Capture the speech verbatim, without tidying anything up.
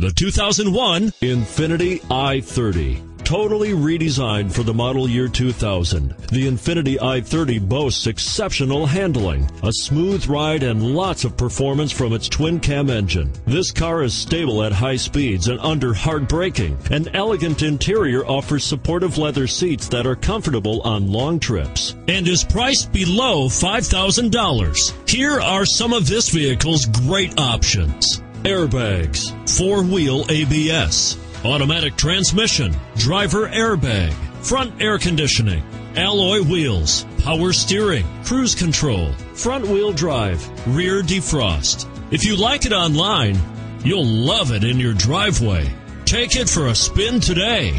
The two thousand one Infiniti i thirty. Totally redesigned for the model year two thousand, the Infiniti i thirty boasts exceptional handling, a smooth ride, and lots of performance from its twin-cam engine. This car is stable at high speeds and under hard braking. An elegant interior offers supportive leather seats that are comfortable on long trips and is priced below five thousand dollars. Here are some of this vehicle's great options: airbags, four-wheel A B S, automatic transmission, driver airbag, front air conditioning, alloy wheels, power steering, cruise control, front wheel drive, rear defrost. If you like it online, you'll love it in your driveway. Take it for a spin today.